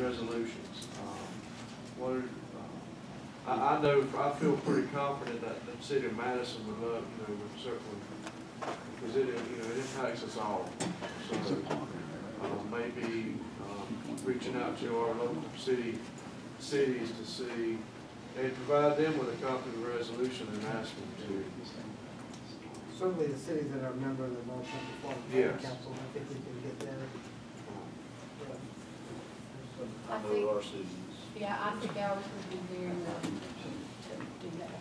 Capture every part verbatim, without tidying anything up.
resolutions. Um, what are, uh, I, I know, I feel pretty confident that the city of Madison would love, you know, would certainly, because it, you know, it impacts us all. So uh, maybe um, reaching out to our local city cities to see and provide them with a copy of the resolution and ask them to. Certainly the cities that are a member of the North Florida yes. Council, I think we can get there. I, I know think, our cities. Yeah, I think ours would be very well to do that.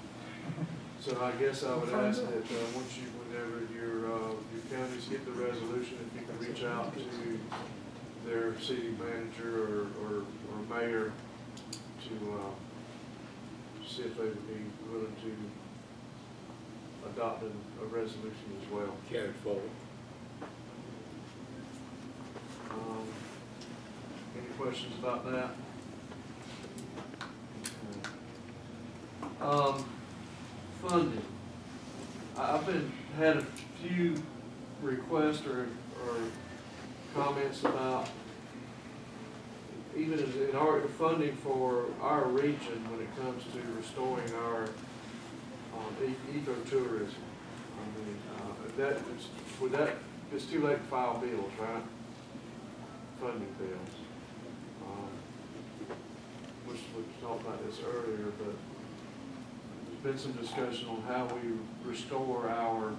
So I guess I would ask that uh, once you, whenever your, uh, your counties get the resolution, if you can reach out to their city manager or, or, or mayor to uh, see if they would be willing to adopt a resolution as well. Carried forward. Um, any questions about that? Um, funding. I've been had a few requests or, or comments about even in our funding for our region when it comes to restoring our um, e ecotourism. I mean, uh, that it's, with that it's too late to file bills, right? Funding bills. Um, which we talked about this earlier, but there's been some discussion on how we restore our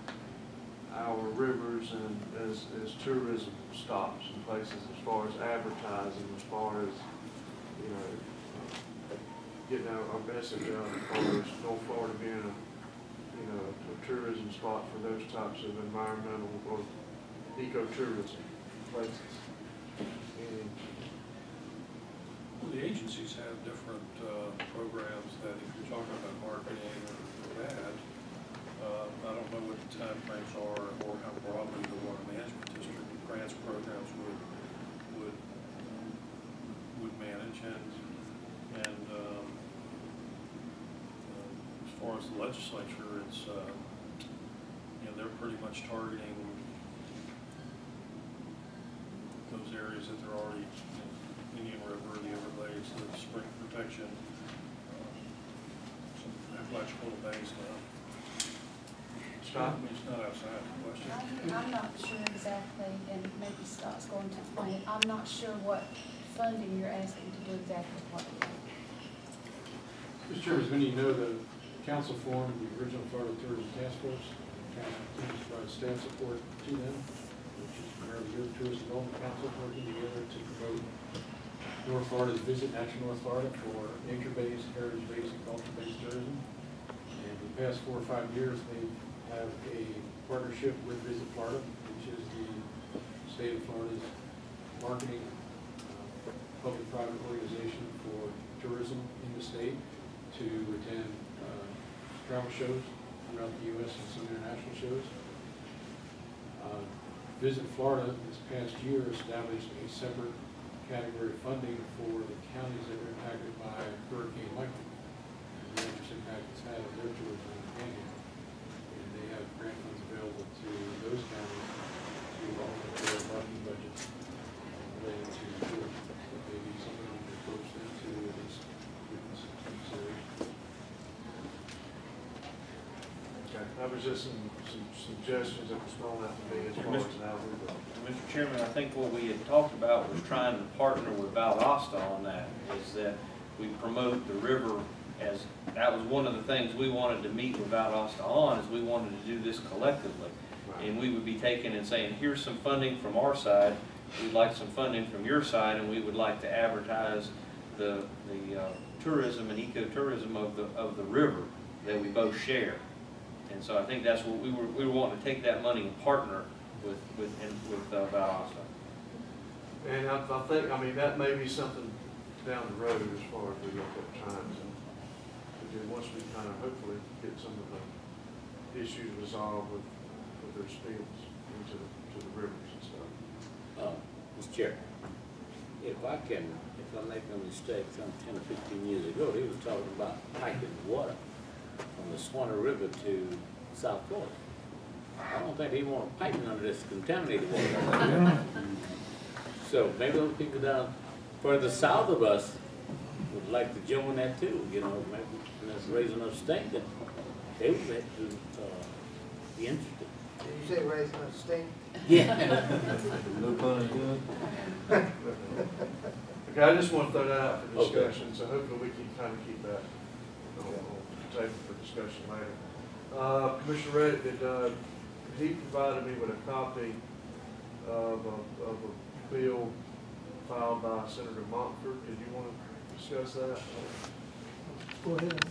our rivers and as, as tourism stops in places as far as advertising, as far as, you know, getting our, our message out as far as North Florida being a, you know, a tourism spot for those types of environmental or ecotourism places. And well, the agencies have different uh, programs that if you're talking about marketing or that, Uh, I don't know what the time frames are or how broadly the water management district grants programs would would would manage, and and um, uh, as far as the legislature, it's uh, you know, they're pretty much targeting those areas that they're already, you know, Indian River, the overlays, the spring protection, uh, some Appalachian bays now. It's not outside the question. I'm, I'm not sure exactly, and maybe Scott's going to explain it. I'm not sure what funding you're asking to do exactly what. Mister Chairman, as many of you know, the council formed the original Florida Tourism Task Force. The council continues to provide staff support to them, which is primarily your tourism development council working together to promote North Florida's Visit National North Florida for nature-based, heritage-based, and culture-based tourism. And for the past four or five years, they've have a partnership with Visit Florida, which is the state of Florida's marketing uh, public-private organization for tourism in the state, to attend uh, travel shows throughout the U S and some international shows. Uh, Visit Florida this past year established a separate category of funding for the counties that were impacted by Hurricane Michael and the impact it's had on their tourism in the Canyon. They have grant funds available to those counties to alter their marketing budgets related to tourism. So maybe something we can approach them to is some consideration. Okay, that was just some, some suggestions that was thrown out to me as far as now we go. Mister Chairman, I think what we had talked about was trying to partner with Valdosta on that, is that we promote the river. As that was one of the things we wanted to meet with Valdosta on, is we wanted to do this collectively. Right. And we would be taking and saying, here's some funding from our side, we'd like some funding from your side, and we would like to advertise the, the uh, tourism and ecotourism of the, of the river that we both share. And so I think that's what we were, we were wanting to take that money and partner with, with, with uh, Valdosta. And I, I think, I mean, that may be something down the road as far as we look at times. Once we kind of hopefully get some of the issues resolved with, with their spills into the, to the rivers and stuff. Um, Mister Chair, if I can, if I make no mistake, some ten or fifteen years ago, they were talking about piping water from the Suwannee River to South Florida. I don't think they want to pipe none of this contaminated water. So maybe those people down for the south of us would like to join that too, you know, maybe that's raising up stink that they would have to uh, be interested. Did you say raising up stink? Yeah. No pun intended. Okay, I just want to throw that out for discussion, okay. So hopefully we can kind of keep that on the table for discussion later. Uh, Commissioner Reddick, did, uh, he provided me with a copy of a, of a bill filed by Senator Montford. Did you want to discuss that? Go ahead.